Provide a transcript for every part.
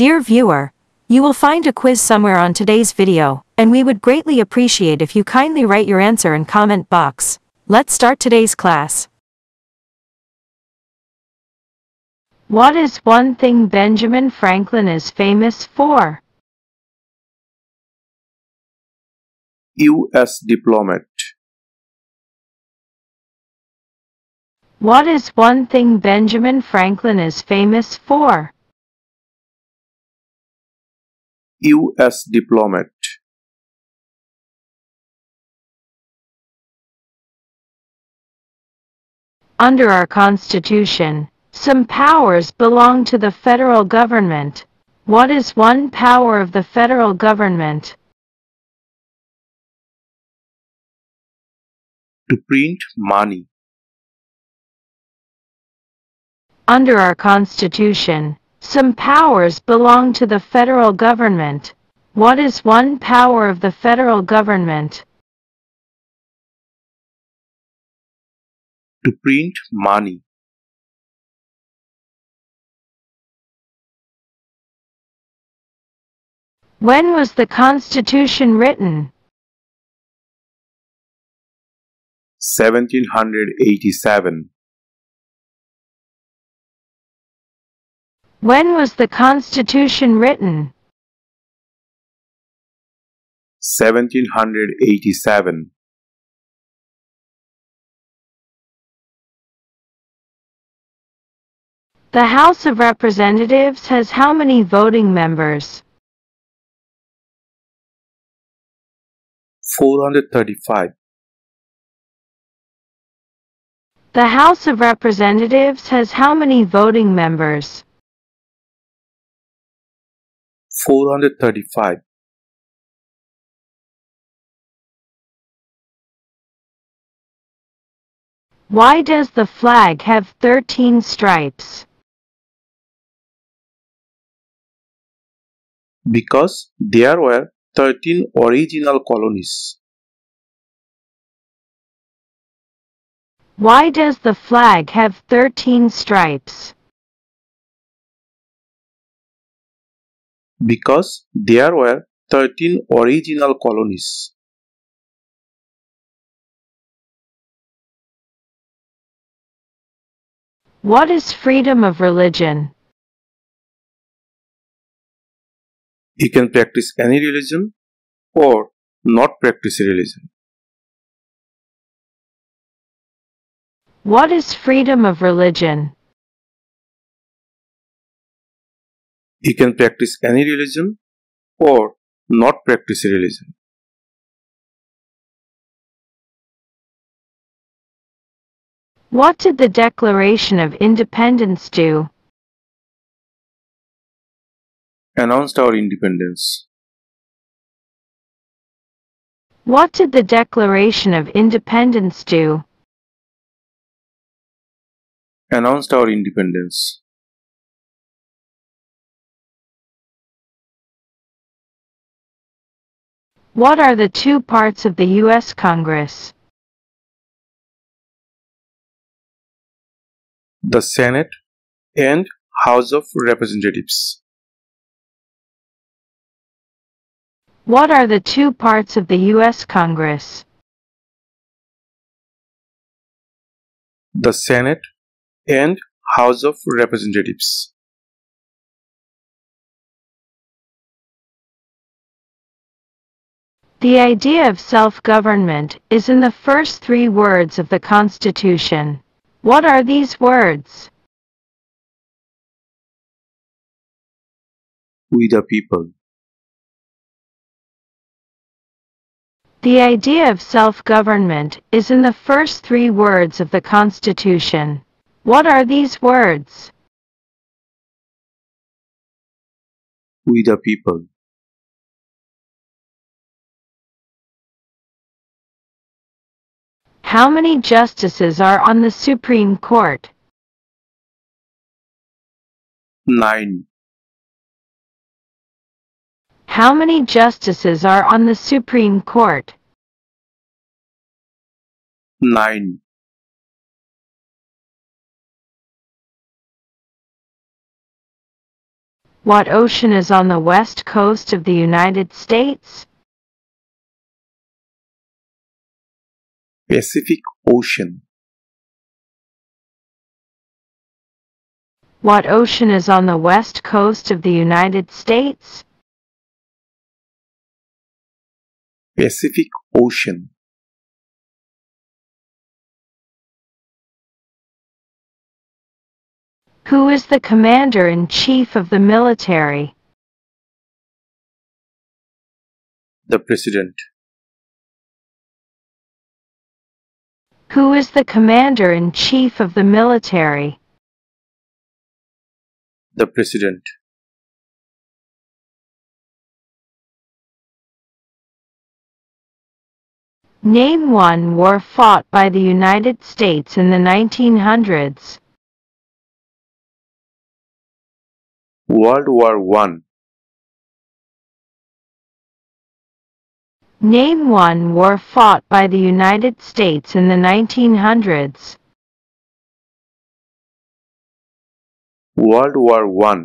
Dear viewer, you will find a quiz somewhere on today's video, and we would greatly appreciate if you kindly write your answer in comment box. Let's start today's class. What is one thing Benjamin Franklin is famous for? U.S. diplomat. What is one thing Benjamin Franklin is famous for? U.S. diplomat. Under our Constitution, some powers belong to the federal government. What is one power of the federal government? To print money. Under our Constitution, some powers belong to the federal government. What is one power of the federal government? To print money. When was the Constitution written? 1787. When was the Constitution written? 1787. The House of Representatives has how many voting members? 435. The House of Representatives has how many voting members? 435. Why does the flag have 13 stripes? Because there were 13 original colonies. Why does the flag have 13 stripes? Because there were 13 original colonies. What is freedom of religion? You can practice any religion or not practice religion. What is freedom of religion? You can practice any religion or not practice religion. What did the Declaration of Independence do? Announced our independence. What did the Declaration of Independence do? Announced our independence. What are the two parts of the U.S. Congress? The Senate and House of Representatives. What are the two parts of the U.S. Congress? The Senate and House of Representatives. The idea of self-government is in the first three words of the Constitution. What are these words? We the people. The idea of self-government is in the first three words of the Constitution. What are these words? We the people. How many justices are on the Supreme Court? 9. How many justices are on the Supreme Court? 9. What ocean is on the west coast of the United States? Pacific Ocean. What ocean is on the west coast of the United States? Pacific Ocean. Who is the commander-in-chief of the military? The President. Who is the commander-in-chief of the military? The President. Name one war fought by the United States in the 1900s. World War I. Name one war fought by the United States in the 1900s. World War I.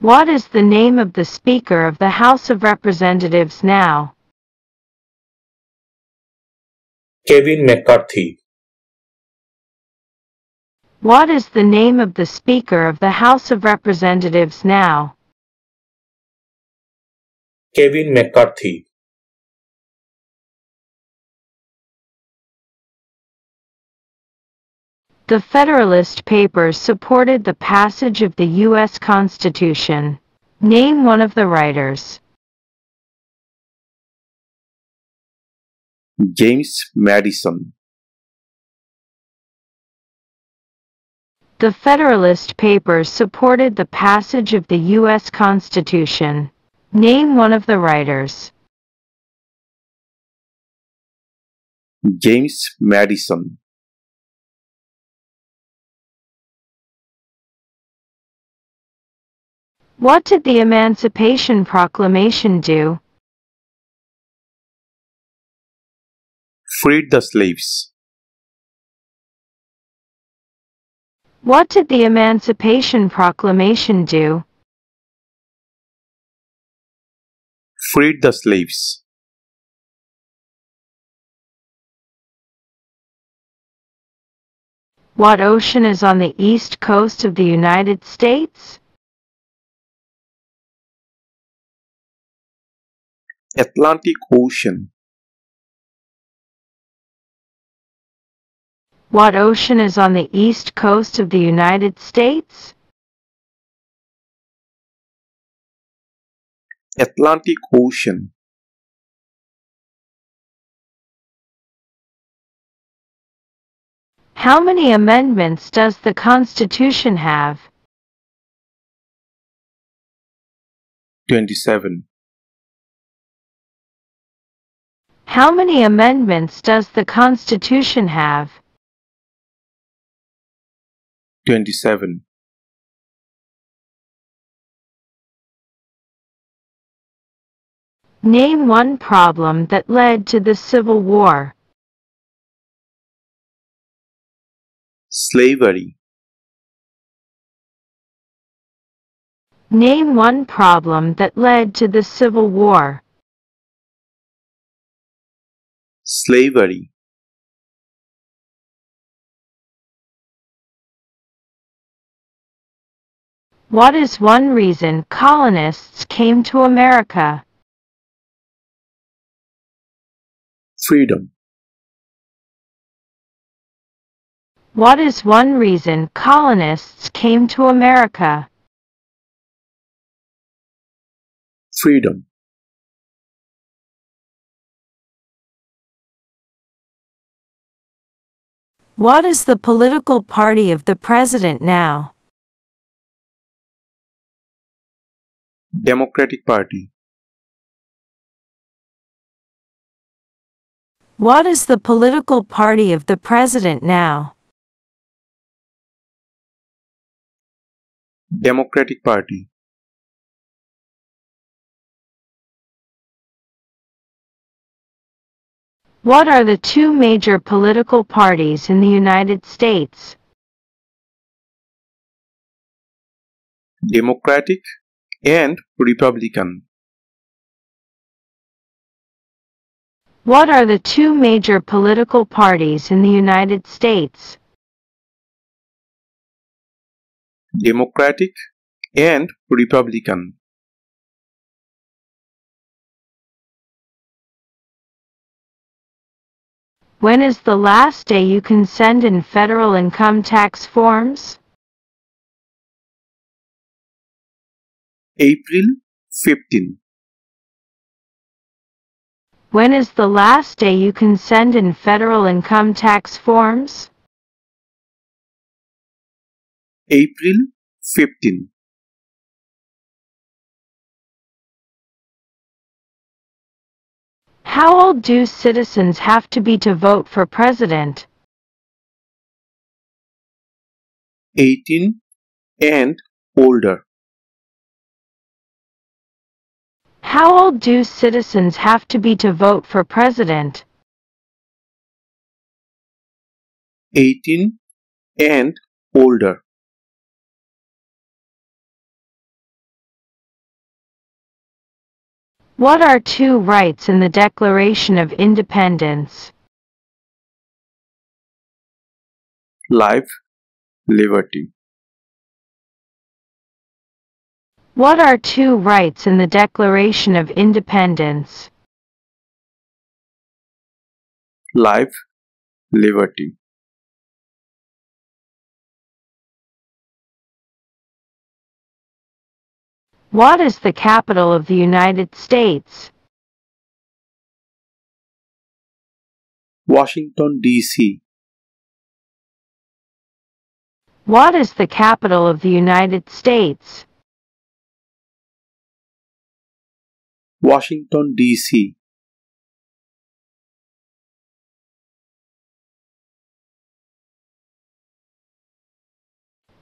What is the name of the Speaker of the House of Representatives now? Kevin McCarthy. What is the name of the Speaker of the House of Representatives now? Kevin McCarthy. The Federalist Papers supported the passage of the U.S. Constitution. Name one of the writers. James Madison. The Federalist Papers supported the passage of the U.S. Constitution. Name one of the writers. James Madison. What did the Emancipation Proclamation do? Freed the slaves. What did the Emancipation Proclamation do? Freed the slaves. What ocean is on the east coast of the United States? Atlantic Ocean. What ocean is on the east coast of the United States? Atlantic Ocean. How many amendments does the Constitution have? 27. How many amendments does the Constitution have? 27. Name one problem that led to the Civil War. Slavery. Name one problem that led to the Civil War. Slavery. What is one reason colonists came to America? Freedom. What is one reason colonists came to America? Freedom. What is the political party of the president now? Democratic Party. What is the political party of the president now? Democratic Party. What are the two major political parties in the United States? Democratic and Republican. What are the two major political parties in the United States? Democratic and Republican. When is the last day you can send in federal income tax forms? April 15. When is the last day you can send in federal income tax forms? April 15. How old do citizens have to be to vote for president? 18 and older. How old do citizens have to be to vote for president? 18 and older. What are two rights in the Declaration of Independence? Life, liberty. What are two rights in the Declaration of Independence? Life, liberty. What is the capital of the United States? Washington, D.C. What is the capital of the United States? Washington, D.C.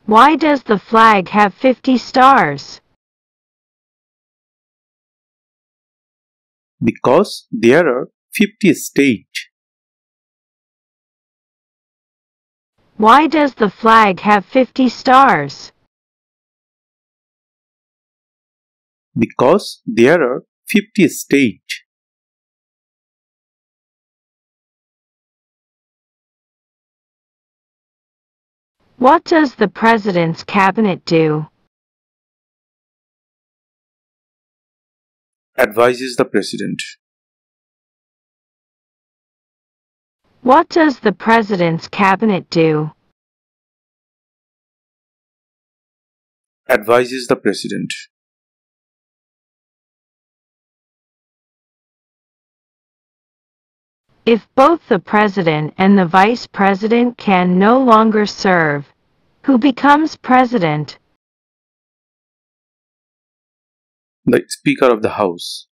Why does the flag have 50 stars? Because there are 50 states. Why does the flag have 50 stars? Because there are 50 states. What does the president's cabinet do? Advises the president. What does the president's cabinet do? Advises the president. If both the president and the vice president can no longer serve, who becomes president? The Speaker of the House.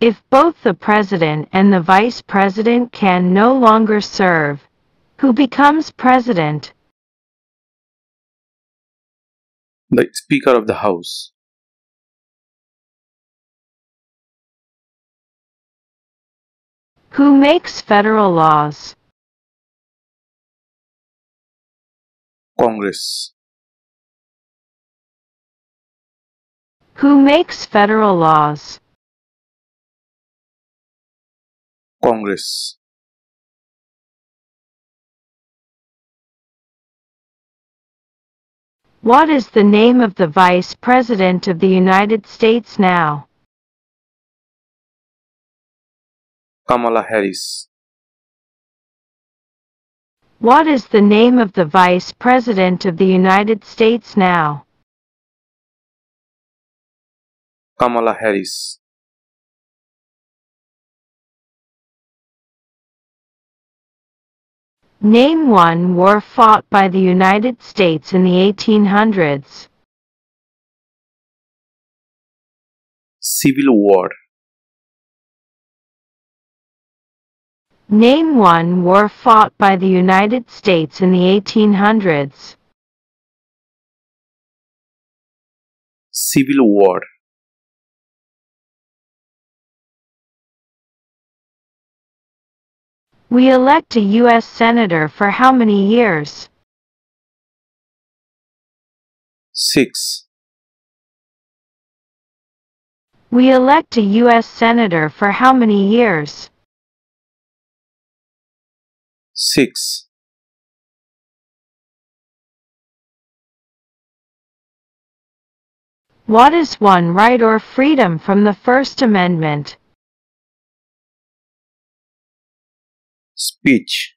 If both the president and the vice president can no longer serve, who becomes president? The Speaker of the House. Who makes federal laws? Congress. Who makes federal laws? Congress. What is the name of the Vice President of the United States now? Kamala Harris. What is the name of the Vice President of the United States now? Kamala Harris. Name one war fought by the United States in the 1800s. Civil War. Name one war fought by the United States in the 1800s. Civil War. We elect a U.S. Senator for how many years? 6. We elect a U.S. Senator for how many years? 6. What is one right or freedom from the First Amendment? Speech.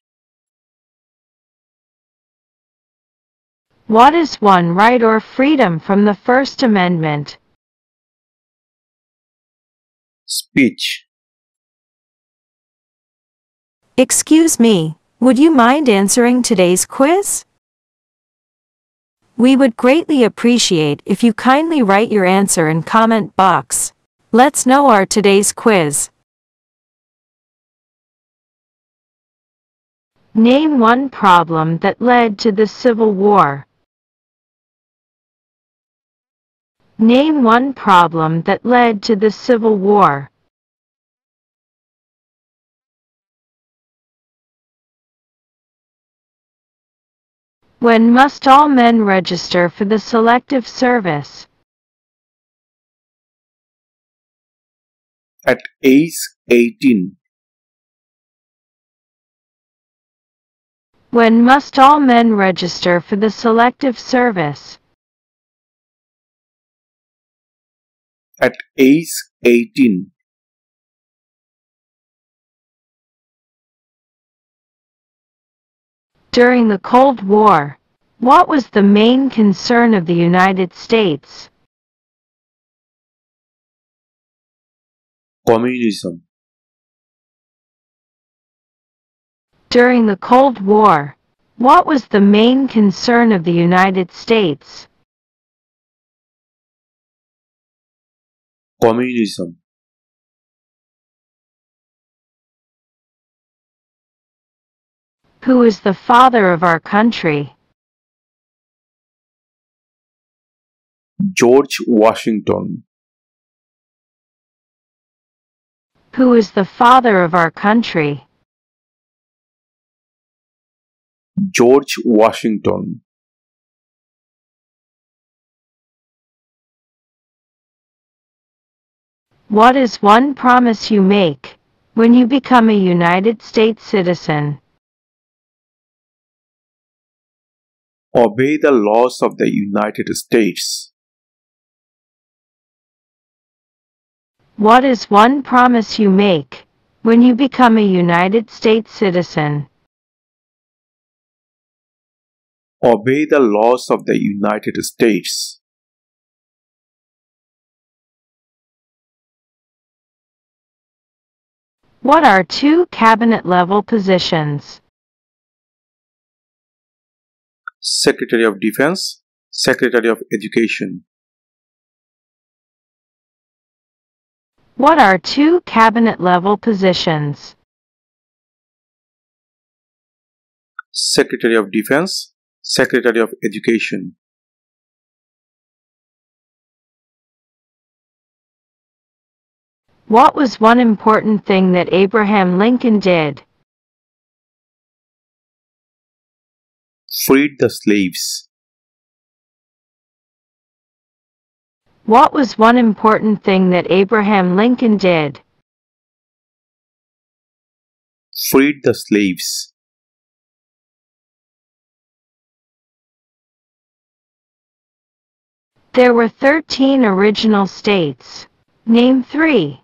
What is one right or freedom from the First Amendment? Speech. Excuse me, would you mind answering today's quiz? We would greatly appreciate if you kindly write your answer in comment box. Let's know our today's quiz. Name one problem that led to the Civil War. Name one problem that led to the Civil War. When must all men register for the Selective Service? At age 18. When must all men register for the Selective Service? At age 18. During the Cold War, what was the main concern of the United States? Communism. During the Cold War, what was the main concern of the United States? Communism. Who is the father of our country? George Washington. Who is the father of our country? George Washington. What is one promise you make when you become a United States citizen? Obey the laws of the United States. What is one promise you make when you become a United States citizen? Obey the laws of the United States. What are two cabinet-level positions? Secretary of Defense, Secretary of Education. What are two cabinet-level positions? Secretary of Defense, Secretary of Education. What was one important thing that Abraham Lincoln did? Freed the slaves. What was one important thing that Abraham Lincoln did? Freed the slaves. There were 13 original states. Name 3.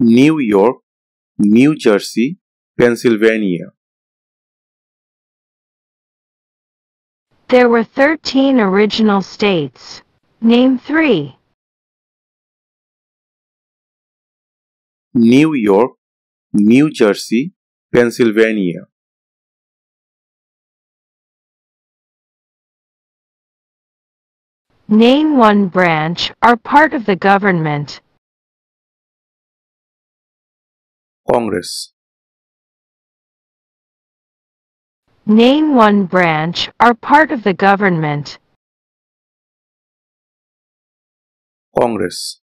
New York, New Jersey, Pennsylvania. There were 13 original states. Name 3. New York, New Jersey, Pennsylvania. Name one branch or part of the government. Congress. Name one branch or part of the government. Congress.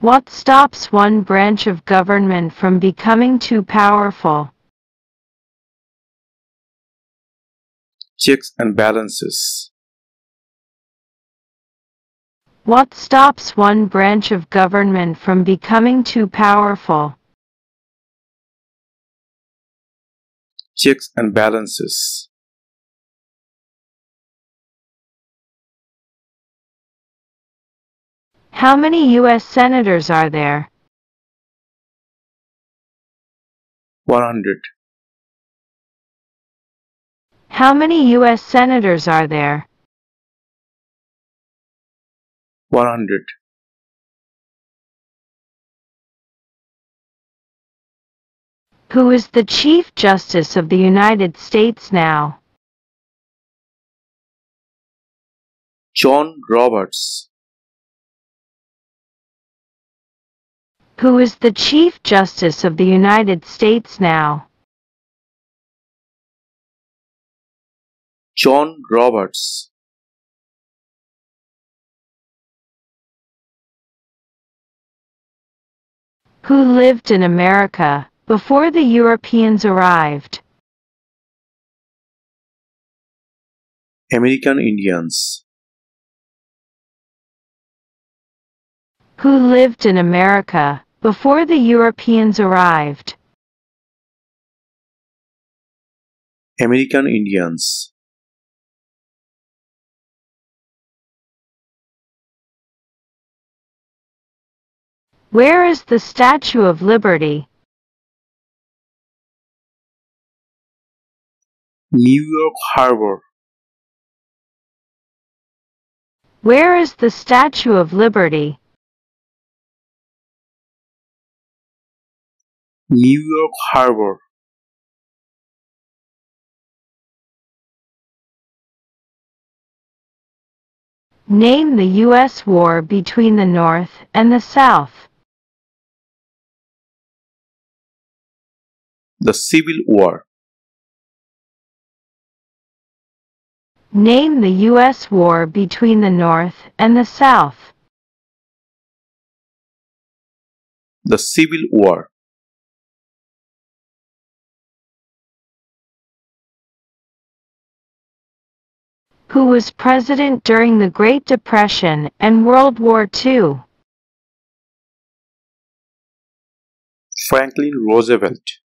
What stops one branch of government from becoming too powerful? Checks and balances. What stops one branch of government from becoming too powerful? Checks and balances. How many U.S. senators are there? 100. How many U.S. senators are there? 100. Who is the Chief Justice of the United States now? John Roberts. Who is the Chief Justice of the United States now? John Roberts. Who lived in America before the Europeans arrived? American Indians. Who lived in America before the Europeans arrived? American Indians. Where is the Statue of Liberty? New York Harbor. Where is the Statue of Liberty? New York Harbor. Name the U.S. war between the North and the South. The Civil War. Name the U.S. war between the North and the South. The Civil War. Who was president during the Great Depression and World War II? Franklin Roosevelt.